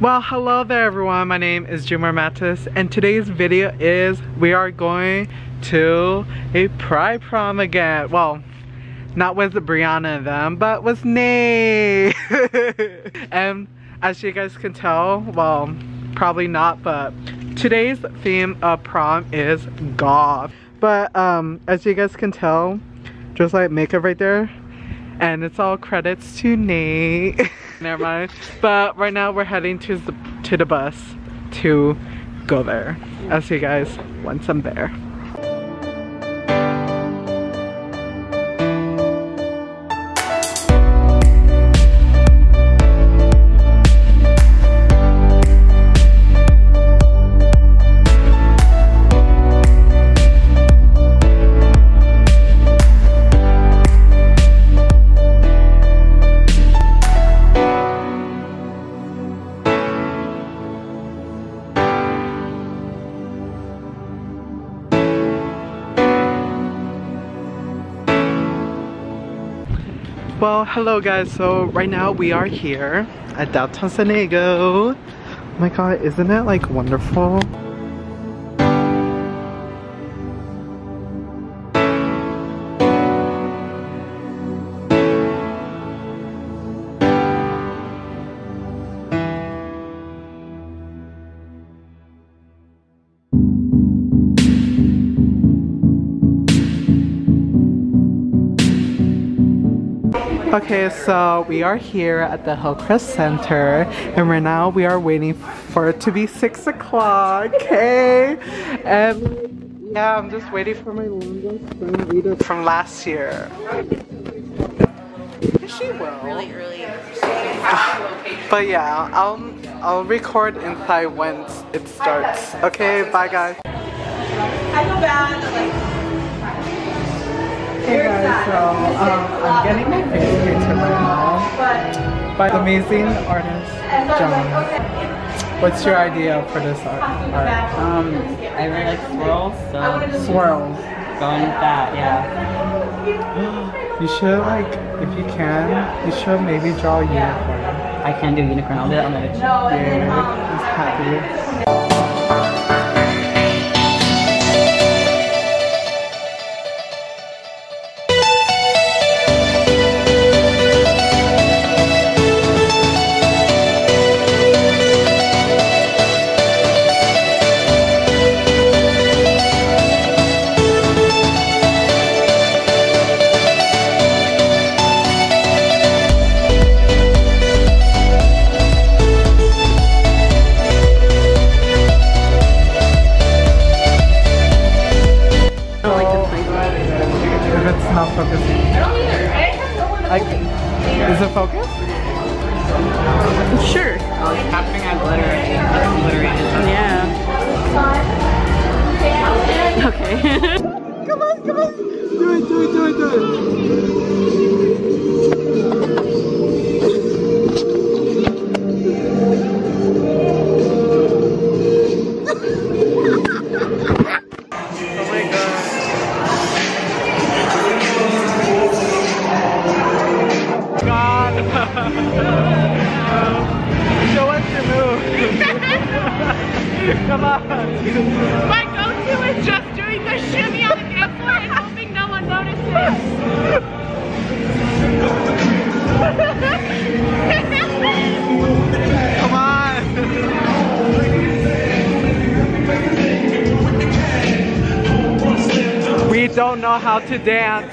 Well, hello there everyone, my name is Junmare Matus and today's video is we are going to a Pride Prom again. Well, not with Brianna and them, but with Nay. And as you guys can tell, well, probably not, but today's theme of prom is goth. But as you guys can tell, just like makeup right there, and it's all credits to Nate. Never mind. But right now we're heading to the bus to go there. I'll see you guys once I'm there. Well, hello guys, so right now we are here at Downtown San Diego. Oh my god, isn't it like wonderful? Okay, so we are here at the Hillcrest Center, and right now we are waiting for it to be 6 o'clock, okay? And yeah, I'm just waiting for my longest friend Rita from last year. She will. Really early. But yeah, I'll record inside when it starts. Okay, bye guys. I go back. Hey guys, so I'm getting my facial hair done right now by the amazing artist Jones. What's your idea for this art? I really like swirls, so swirls. Going with that, yeah. You should, like, if you can, you should maybe draw a unicorn. I can do a unicorn. I'll do that on the edge. Yeah, it's happy. Is it focused? Sure. Oh, it's happening as obliterated. Yeah. Okay. Come on, come on. Do it, do it, do it, do it. Oh my god. Show us your move. Come on. My go-to is just doing the shimmy on the dance floor and hoping no one notices. Come on. We don't know how to dance.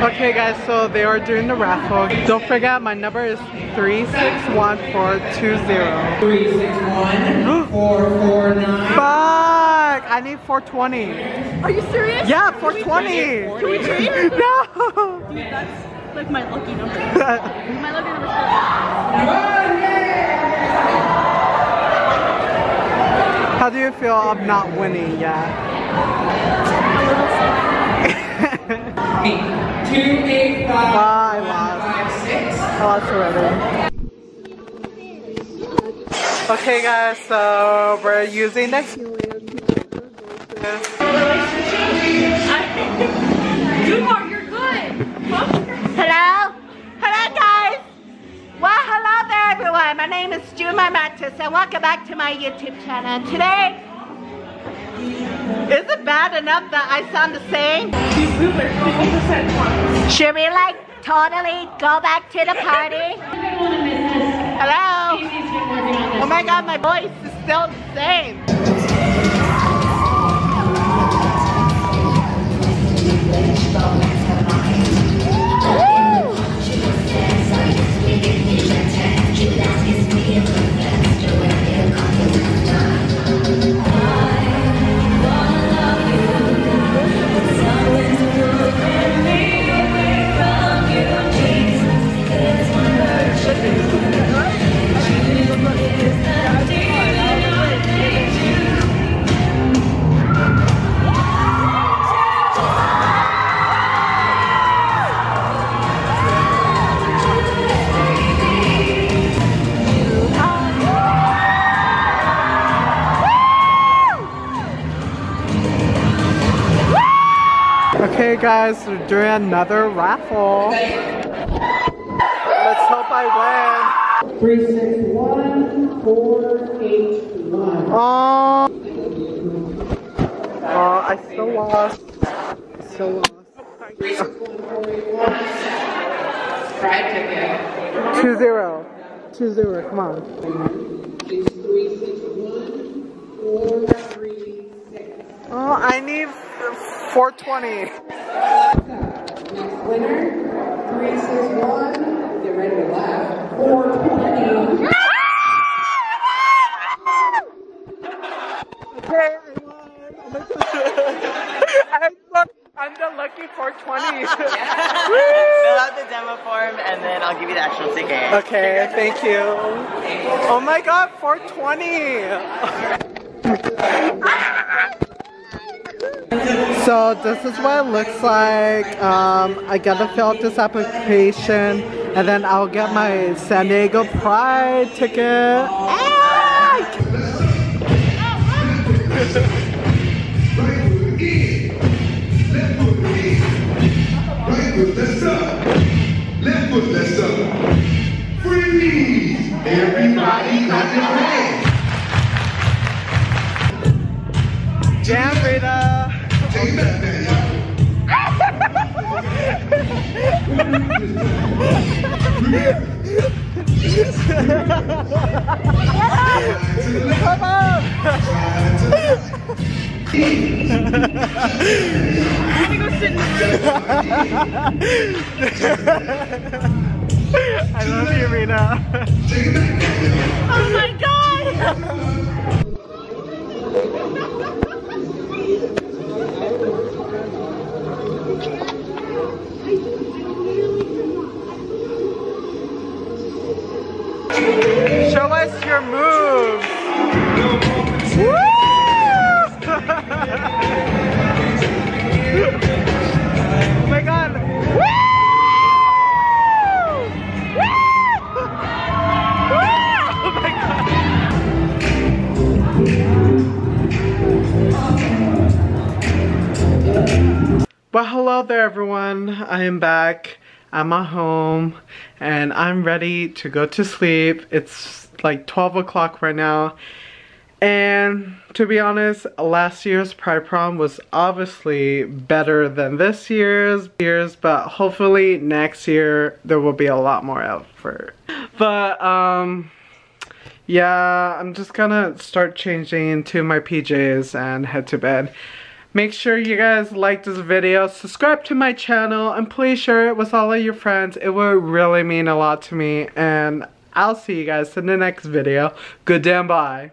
Okay guys, so they are doing the raffle. Don't forget, my number is 361420. 361449. Fuck! I need 420. Are you serious? Yeah, 420. Can we trade? No. Dude, that's like my lucky number. My lucky number is 420. How do you feel of not winning? Yeah. copy. 2, 8, 5, 1, 5, 6. Oh, that's riveting. Okay, guys, so we're using next. Junmare, you're good. Huh? Hello? Hello, guys. Well, hello there, everyone. My name is Junmare Matus, and welcome back to my YouTube channel. Today, is it bad enough that I sound the same? Should we like totally go back to the party? Hello? Oh my god, my voice is still the same. Okay guys, we're doing another raffle. Let's hope I win. 3, 6, 1, 4, 8, 1. Oh, I still lost. Try 2-0. 2-0, come on. 3, 6, 1, 4, 3, 6. Oh, I need 420. Winner, 361. Get ready to laugh. 420. Okay, I'm the lucky 420. Fill out the demo form and then I'll give you the actual ticket. Okay, thank you. Oh my god, 420. So this is what it looks like. I gotta fill out this application and then I'll get my San Diego Pride ticket. Damn, Rita! Come on! I'm gonna go sit in the room. I love you, Rita. Oh my god! Show us your moves. Woo! Oh my god. Woo! Woo! Woo! Oh my god. Well, hello there everyone. I am back. I'm at home and I'm ready to go to sleep. It's like 12 o'clock right now. And to be honest, last year's Pride Prom was obviously better than this year's, but hopefully next year there will be a lot more effort. But yeah, I'm just gonna start changing into my PJs and head to bed. Make sure you guys like this video, subscribe to my channel, and please share it with all of your friends. It would really mean a lot to me, and I'll see you guys in the next video. Good damn bye.